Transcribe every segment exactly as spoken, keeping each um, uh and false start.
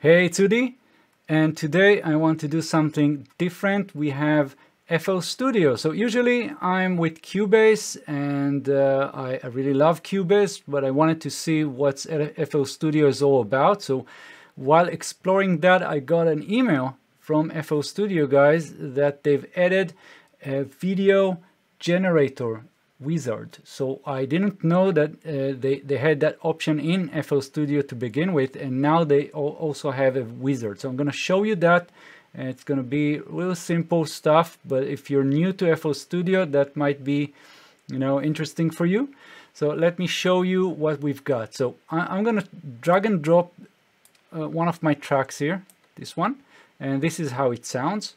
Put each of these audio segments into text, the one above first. Hey two D, and today I want to do something different. We have F L Studio. So usually I'm with Cubase, and uh, I, I really love Cubase, but I wanted to see what F L Studio is all about. So while exploring that, I got an email from F L Studio guys that they've added a video generator wizard. So I didn't know that uh, they, they had that option in F L Studio to begin with, and now they also have a wizard. So I'm going to show you that. It's going to be real simple stuff, but if you're new to F L Studio, that might be, you know, interesting for you. So let me show you what we've got. So I'm going to drag and drop uh, one of my tracks here, this one, and this is how it sounds.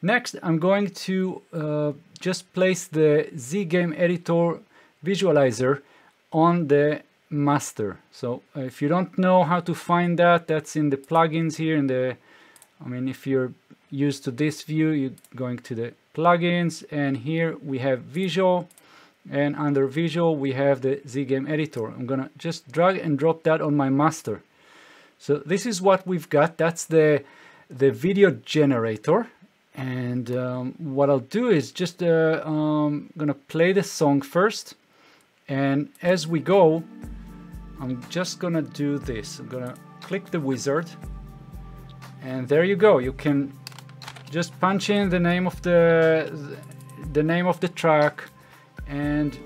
Next, I'm going to uh, just place the ZGameEditor Visualizer on the master. So uh, if you don't know how to find that, that's in the plugins here. In the, I mean, if you're used to this view, you're going to the plugins, and here we have Visual, and under Visual we have the ZGameEditor. I'm gonna just drag and drop that on my master. So this is what we've got. That's the the video generator. And um, what I'll do is just uh, um, gonna play the song first, and as we go, I'm just gonna do this. I'm gonna click the wizard, and there you go. You can just punch in the name of the the name of the track, and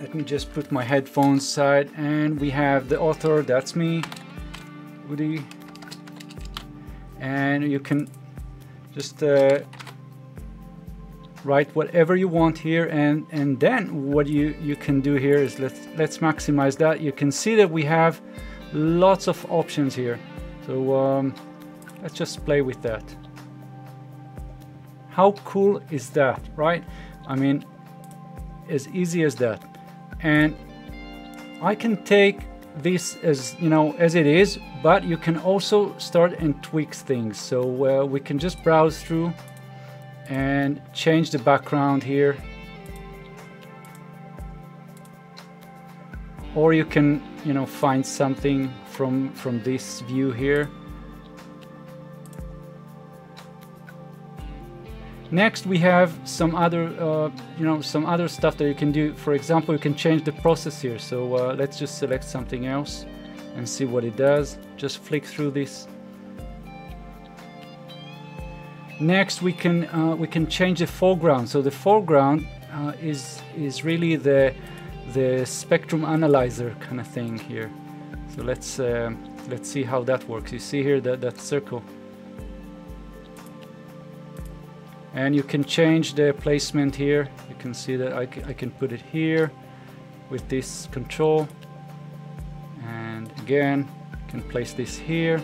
let me just put my headphones aside. And we have the author. That's me, Woody, and you can just uh, write whatever you want here, and and then what you you can do here is let's let's maximize that. You can see that we have lots of options here. So um, let's just play with that. How cool is that, right? I mean, as easy as that. And I can take this as, you know, as it is, but you can also start and tweak things. So uh, we can just browse through and change the background here, or you can, you know, find something from from this view here. Next, we have some other, uh, you know, some other stuff that you can do. For example, you can change the process here. So uh, let's just select something else and see what it does. Just flick through this. Next, we can uh, we can change the foreground. So the foreground uh, is is really the the spectrum analyzer kind of thing here. So let's uh, let's see how that works. You see here that that circle. And you can change the placement here. You can see that I, I can put it here with this control. And again, you can place this here.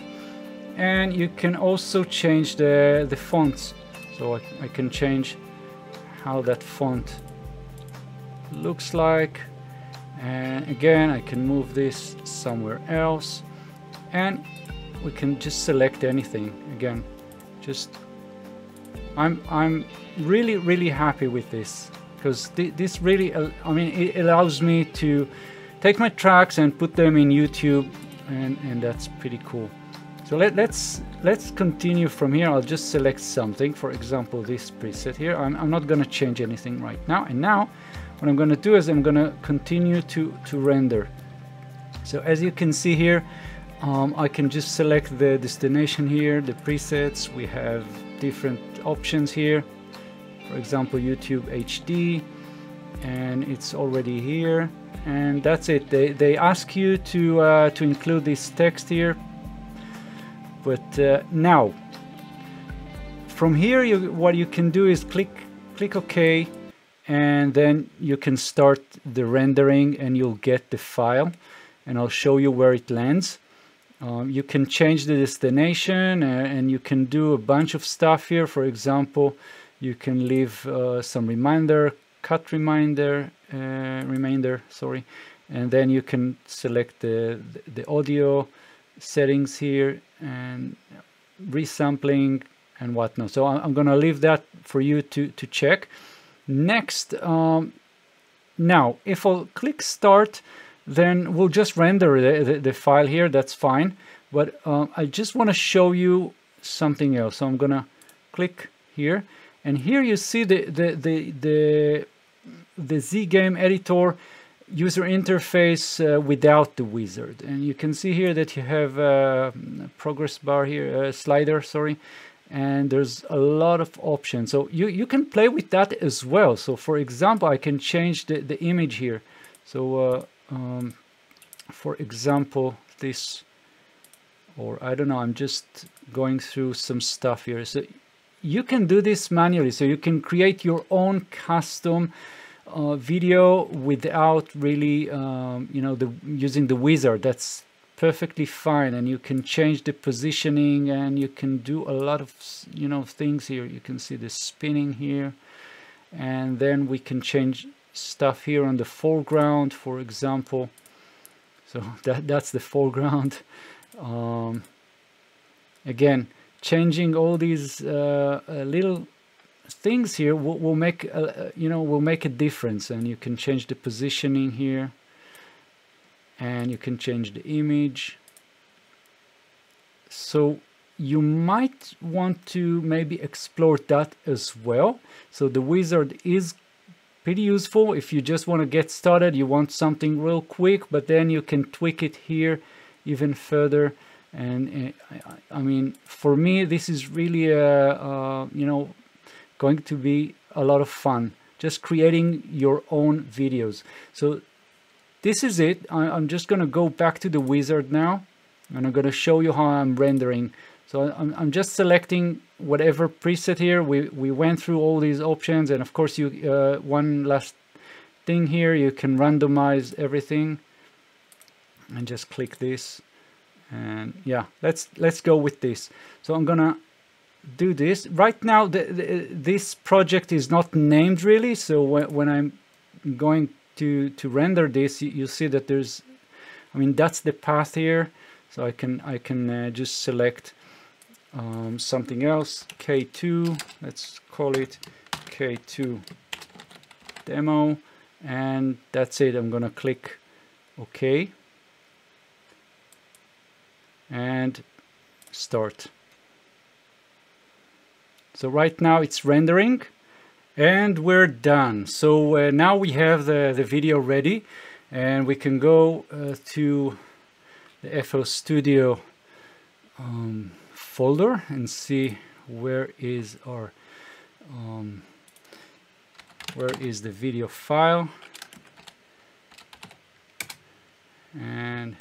And you can also change the, the fonts. So I, I can change how that font looks like. And again, I can move this somewhere else. And we can just select anything. Again, just I'm, I'm really, really happy with this, because th this really, I mean, it allows me to take my tracks and put them in YouTube, and, and that's pretty cool. So let, let's, let's continue from here. I'll just select something, for example, this preset here. I'm, I'm not going to change anything right now. And now what I'm going to do is I'm going to continue to, to render. So as you can see here, um, I can just select the destination here, the presets. We have different options here, for example YouTube H D, and it's already here, and that's it. They, they ask you to uh, to include this text here, but uh, now from here you, what you can do is click click OK, and then you can start the rendering, and you'll get the file, and I'll show you where it lands. Um, you can change the destination, and, and you can do a bunch of stuff here. For example, you can leave uh, some reminder, cut reminder, uh, remainder, sorry, and then you can select the, the audio settings here and resampling and whatnot. So I'm going to leave that for you to, to check. Next, um, now, if I'll click Start, then we'll just render the, the, the file here, that's fine. But um, I just want to show you something else. So I'm going to click here, and here you see the, the, the, the, the ZGameEditor user interface uh, without the wizard. And you can see here that you have a progress bar here, a slider, sorry. And there's a lot of options. So you, you can play with that as well. So for example, I can change the, the image here. So uh, um, for example, this, or I don't know, I'm just going through some stuff here. So you can do this manually. So you can create your own custom Uh, video without really um, you know the using the wizard. That's perfectly fine, and you can change the positioning, and you can do a lot of you know things here. You can see the spinning here, and then we can change stuff here on the foreground, for example. So that that's the foreground. Um, again, changing all these uh, little things here will, will make a, you know will make a difference. And you can change the positioning here, and you can change the image. So you might want to maybe explore that as well. So the wizard is pretty useful if you just want to get started, you want something real quick, but then you can tweak it here even further. And uh, I mean, for me this is really a uh, you know going to be a lot of fun, just creating your own videos. So this is it. I, I'm just gonna go back to the wizard now, and I'm gonna show you how I'm rendering. So I'm, I'm just selecting whatever preset here. We, we went through all these options, and of course you uh, one last thing here, you can randomize everything, and just click this. And yeah, let's let's go with this. So I'm gonna do this right now. The, the, this project is not named really, so when, when I'm going to to render this, you, you see that there's, I mean, that's the path here. So I can I can uh, just select um, something else. K two, let's call it K two demo, and that's it. I'm gonna click OK and start. So right now it's rendering, and we're done. So uh, now we have the, the video ready, and we can go uh, to the F L Studio um, folder and see where is our um, where is the video file. And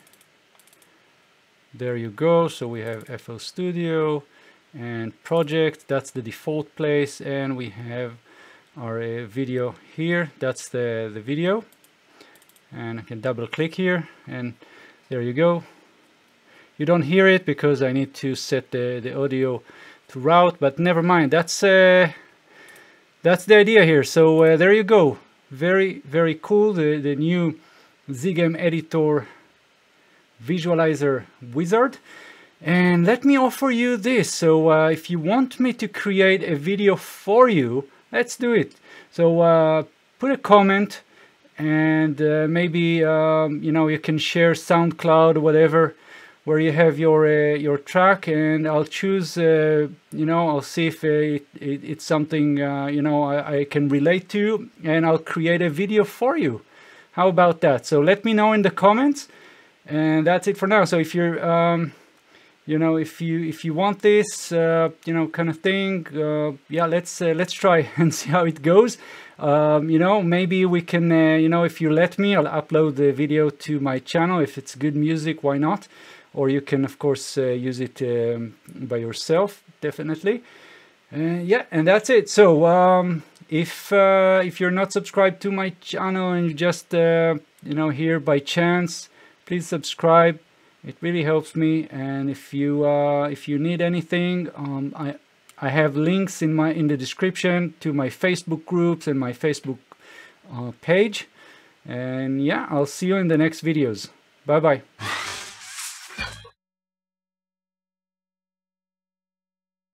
there you go. So we have F L Studio and project, that's the default place, and we have our uh, video here, that's the, the video. And I can double click here, and there you go. You don't hear it because I need to set the, the audio to route, but never mind, that's uh, that's the idea here. So uh, there you go, very very cool, the, the new ZGameEditor Visualizer wizard. And let me offer you this. So uh, if you want me to create a video for you, let's do it. So uh, put a comment, and uh, maybe um, you know you can share SoundCloud, whatever, where you have your uh, your track, and I'll choose. Uh, you know, I'll see if uh, it, it, it's something uh, you know I, I can relate to, and I'll create a video for you. How about that? So let me know in the comments, and that's it for now. So if you're um, you know, if you if you want this, uh, you know, kind of thing, uh, yeah, let's uh, let's try and see how it goes. Um, you know, maybe we can, uh, you know, if you let me, I'll upload the video to my channel. If it's good music, why not? Or you can, of course, uh, use it um, by yourself, definitely. Uh, yeah, and that's it. So um, if uh, if you're not subscribed to my channel and you just, uh, you know, here by chance, please subscribe. It really helps me. And if you uh, if you need anything, um, I I have links in my in the description to my Facebook groups and my Facebook uh, page. And yeah, I'll see you in the next videos. Bye bye.